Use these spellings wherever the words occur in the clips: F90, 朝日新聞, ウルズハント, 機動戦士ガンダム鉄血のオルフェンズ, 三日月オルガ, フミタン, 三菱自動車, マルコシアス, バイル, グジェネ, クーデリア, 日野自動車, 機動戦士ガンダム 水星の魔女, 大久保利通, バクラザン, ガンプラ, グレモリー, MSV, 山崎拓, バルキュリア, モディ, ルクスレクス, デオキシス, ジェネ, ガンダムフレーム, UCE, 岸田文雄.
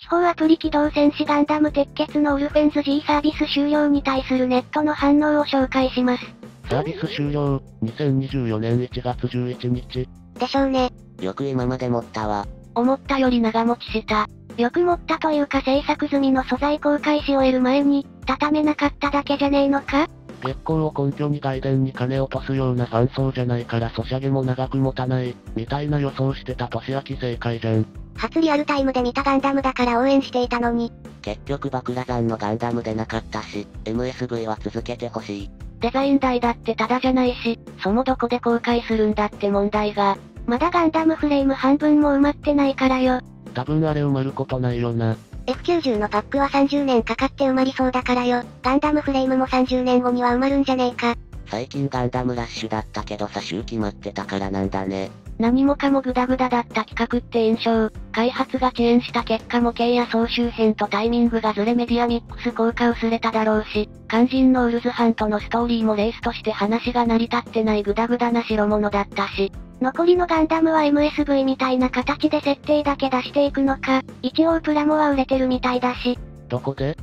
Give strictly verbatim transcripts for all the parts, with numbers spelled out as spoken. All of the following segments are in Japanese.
地方アプリ機動戦士ガンダム鉄血のオルフェンズ G サービス終了に対するネットの反応を紹介します。サービス終了、にせんにじゅうよねんいちがつじゅういちにち。でしょうね。よく今まで持ったわ。思ったより長持ちした。よく持ったというか制作済みの素材公開し終える前に、畳めなかっただけじゃねえのか？月光を根拠に外伝に金落とすようなファン層じゃないからソシャゲも長く持たない、みたいな予想してた年明正解じゃん。初リアルタイムで見たガンダムだから応援していたのに。結局バクラザンのガンダムでなかったし、エムエスブイ は続けてほしい。デザイン代だってタダじゃないし、そもどこで公開するんだって問題が。まだガンダムフレーム半分も埋まってないからよ。多分あれ埋まることないよな。エフきゅうじゅう のパックはさんじゅうねんかかって埋まりそうだからよ。ガンダムフレームもさんじゅうねんごには埋まるんじゃねえか。最近ガンダムラッシュだったけどさ、週決まってたからなんだね。何もかもグダグダだった企画って印象。開発が遅延した結果模型や総集編とタイミングがずれメディアミックス効果薄れただろうし、肝心のウルズハントのストーリーもレースとして話が成り立ってないグダグダな代物だったし。残りのガンダムは エムエスブイ みたいな形で設定だけ出していくのか。一応プラモは売れてるみたいだし。どこで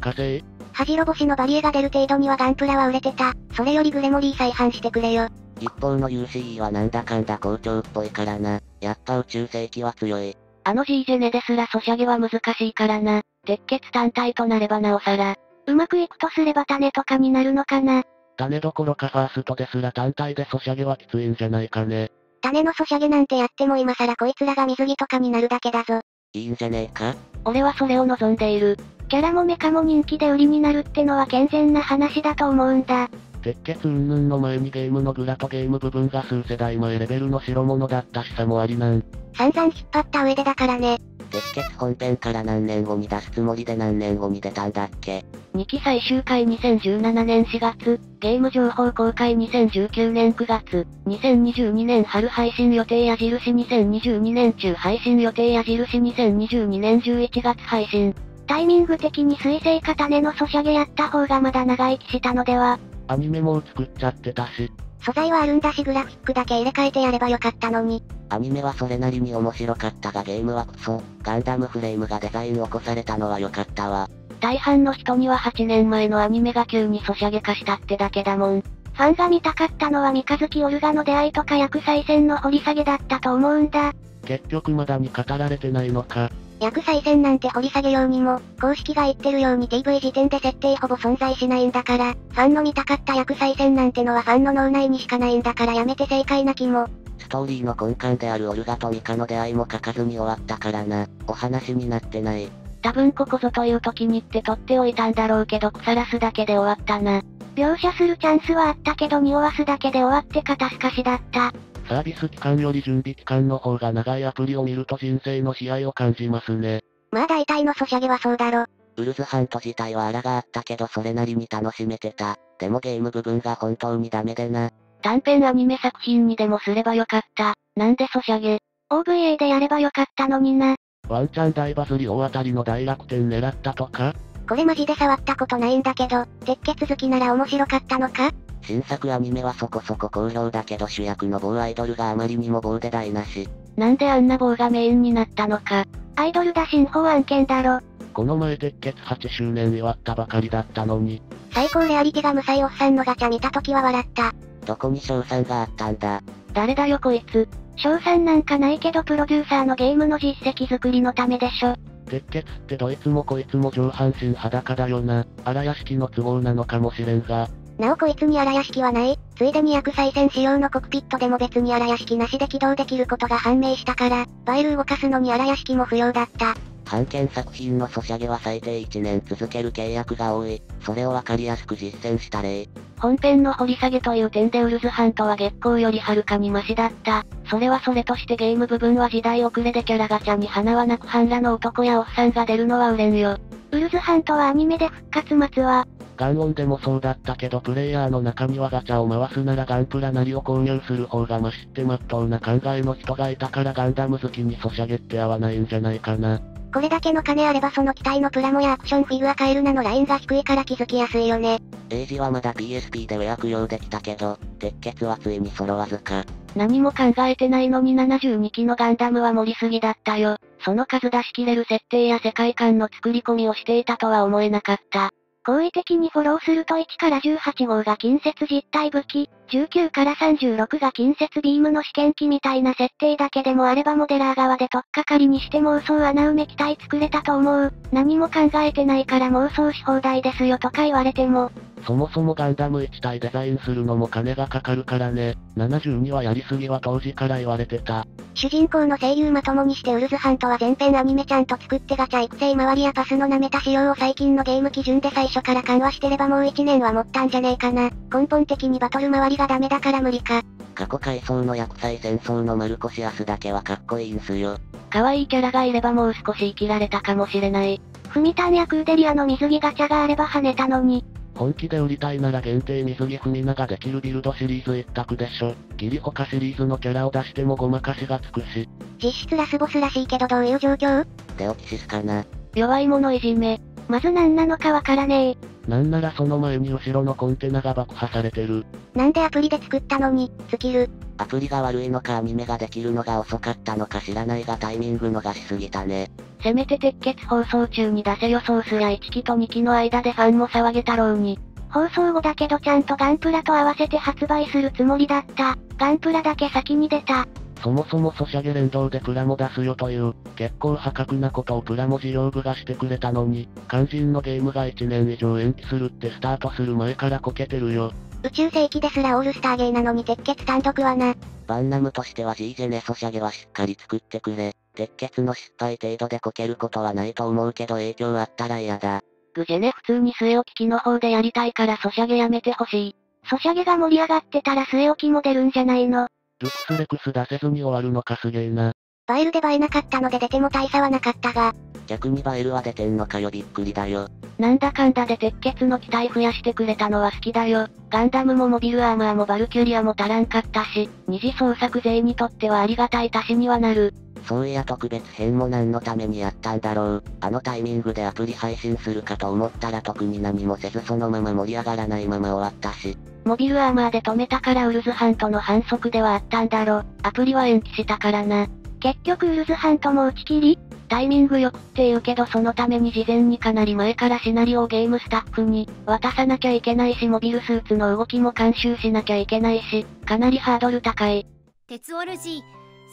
稼い？恥白星のバリエが出る程度にはガンプラは売れてた。それよりグレモリー再販してくれよ。一方の ユーシーイー はなんだかんだ好調っぽいからな。やっぱ宇宙世紀は強い。あの G ジェネですらソシャゲは難しいからな。鉄血単体となればなおさら。うまくいくとすれば種とかになるのかな。種どころかファーストですら単体でソシャゲはきついんじゃないかね。種のソシャゲなんてやっても今更こいつらが水着とかになるだけだぞ。いいんじゃねえか？俺はそれを望んでいる。キャラもメカも人気で売りになるってのは健全な話だと思うんだ。鉄血云々の前にゲームのグラとゲーム部分が数世代前レベルの代物だったしさもありなん。散々引っ張った上でだからね。鉄血本編から何年後に出すつもりで何年後に出たんだっけ？にき最終回にせんじゅうななねんしがつ、ゲーム情報公開にせんじゅうきゅうねんくがつ、にせんにじゅうにねん春配信予定矢印にせんにじゅうにねん中配信予定矢印にせんにじゅうにねんじゅういちがつ配信。タイミング的に水星か種のソシャゲやった方がまだ長生きしたのでは？アニメも作っちゃってたし。素材はあるんだしグラフィックだけ入れ替えてやればよかったのに。アニメはそれなりに面白かったがゲームはクソ。ガンダムフレームがデザインを起こされたのは良かったわ。大半の人にははちねんまえのアニメが急にソシャゲ化したってだけだもん。ファンが見たかったのは三日月オルガの出会いとか薬剤戦の掘り下げだったと思うんだ。結局まだに語られてないのか。薬剤戦なんて掘り下げようにも、公式が言ってるように ティーブイ 時点で設定ほぼ存在しないんだから、ファンの見たかった薬剤戦なんてのはファンの脳内にしかないんだからやめて正解な気も。ストーリーの根幹であるオルガとミカの出会いも書かずに終わったからな、お話になってない。多分ここぞという時にって取っておいたんだろうけど腐らすだけで終わったな。描写するチャンスはあったけど匂わすだけで終わって肩透かしだった。サービス期間より準備期間の方が長いアプリを見ると人生の悲哀を感じますね。まあ大体のソシャゲはそうだろ。ウルズハント自体は荒があったけどそれなりに楽しめてた。でもゲーム部分が本当にダメでな。短編アニメ作品にでもすればよかった。なんでソシャゲ？ オーブイエー でやればよかったのにな。ワンチャン大バズり大当たりの大楽天狙ったとか？これマジで触ったことないんだけど、鉄血好きなら面白かったのか？新作アニメはそこそこ好評だけど主役の某アイドルがあまりにも某で台無し。なんであんな某がメインになったのか。アイドルだ新法案件だろ。この前鉄血はちしゅうねん祝ったばかりだったのに。最高レアリティが無才おっさんのガチャ見た時は笑った。どこに賞賛があったんだ。誰だよこいつ。賞賛なんかないけどプロデューサーのゲームの実績作りのためでしょ。鉄血ってどいつもこいつも上半身裸だよな。荒屋敷の都合なのかもしれんが。なおこいつに荒屋敷はない。ついでに薬剤戦仕様のコクピットでも別に荒屋敷なしで起動できることが判明したから、バイル動かすのに荒屋敷も不要だった。版権作品のソシャゲは最低いちねん続ける契約が多い。それをわかりやすく実践した例。本編の掘り下げという点でウルズハントは月光よりはるかにマシだった。それはそれとしてゲーム部分は時代遅れでキャラガチャに花はなく半裸の男やおっさんが出るのは売れんよ。ウルズハントはアニメで復活待つわ。ガンオンでもそうだったけどプレイヤーの中にはガチャを回すならガンプラなりを購入する方がマシって真っ当な考えの人がいたからガンダム好きにソシャゲって合わないんじゃないかな。これだけの金あればその機体のプラモやアクションフィギュア買えるなのラインが低いから気づきやすいよね。エイジはまだ ピーエスピー で予約用できたけど、鉄血はついに揃わずか。何も考えてないのにななじゅうにきのガンダムは盛りすぎだったよ。その数出し切れる設定や世界観の作り込みをしていたとは思えなかった。好意的にフォローするといちからじゅうはちごうが近接実体武器、じゅうきゅうからさんじゅうろくが近接ビームの試験機みたいな設定だけでもあればモデラー側で取っかかりにして妄想穴埋め機体作れたと思う。何も考えてないから妄想し放題ですよとか言われても。そもそもガンダムいちたいデザインするのも金がかかるからね。ななじゅうにはやりすぎは当時から言われてた。主人公の声優まともにしてウルズハントは全編アニメちゃんと作ってガチャ育成周りやパスの舐めた仕様を最近のゲーム基準で最初から緩和してればもういちねんは持ったんじゃねえかな。根本的にバトル周りがダメだから無理か。過去回想の薬剤戦争のマルコシアスだけはかっこいいんすよ。可愛いキャラがいればもう少し生きられたかもしれない。フミタンやクーデリアの水着ガチャがあれば跳ねたのに。本気で売りたいなら限定水着フミナができるビルドシリーズ一択でしょ。ギリ他シリーズのキャラを出してもごまかしがつくし。実質ラスボスらしいけどどういう状況？デオキシスかな。弱い者いじめ。まず何なのかわからねえ。なんならその前に後ろのコンテナが爆破されてる。なんでアプリで作ったのに、スキル。アプリが悪いのかアニメができるのが遅かったのか知らないがタイミング逃しすぎたね。せめて鉄血放送中に出せよソースやいっきとにきの間でファンも騒げたろうに。放送後だけどちゃんとガンプラと合わせて発売するつもりだった。ガンプラだけ先に出た。そもそもソシャゲ連動でプラモ出すよという、結構破格なことをプラモ事業部がしてくれたのに、肝心のゲームがいちねん以上延期するってスタートする前からこけてるよ。宇宙世紀ですらオールスターゲーなのに鉄血単独はな。バンナムとしては G ジェネソシャゲはしっかり作ってくれ。鉄血の失敗程度でこけることはないと思うけど影響あったら嫌だ。グジェネ普通に据え置き機の方でやりたいからソシャゲやめてほしい。ソシャゲが盛り上がってたら据え置きも出るんじゃないの。ルクスレクス出せずに終わるのかすげえな。バイルで映えなかったので出ても大差はなかったが。逆にバイルは出てんのかよびっくりだよ。なんだかんだで鉄血の機体増やしてくれたのは好きだよ。ガンダムもモビルアーマーもバルキュリアも足らんかったし、二次創作勢にとってはありがたい足しにはなる。そういや特別編も何のためにやったんだろう。あのタイミングでアプリ配信するかと思ったら特に何もせずそのまま盛り上がらないまま終わったし。モビルアーマーで止めたからウルズハントの反則ではあったんだろ。アプリは延期したからな。結局ウルズハントも打ち切り？タイミングよくって言うけどそのために事前にかなり前からシナリオをゲームスタッフに渡さなきゃいけないしモビルスーツの動きも監修しなきゃいけないし、かなりハードル高い。鉄オルジー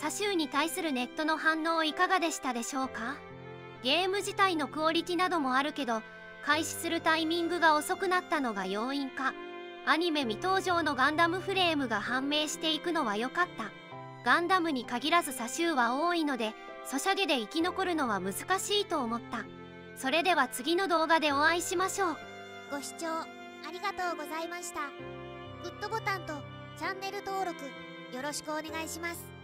サシューに対するネットの反応いかがでしたでしょうか。ゲーム自体のクオリティなどもあるけど、開始するタイミングが遅くなったのが要因か。アニメ未登場のガンダムフレームが判明していくのは良かった。ガンダムに限らずサシューは多いので、ソシャゲで生き残るのは難しいと思った。それでは次の動画でお会いしましょう。ご視聴ありがとうございました。グッドボタンとチャンネル登録よろしくお願いします。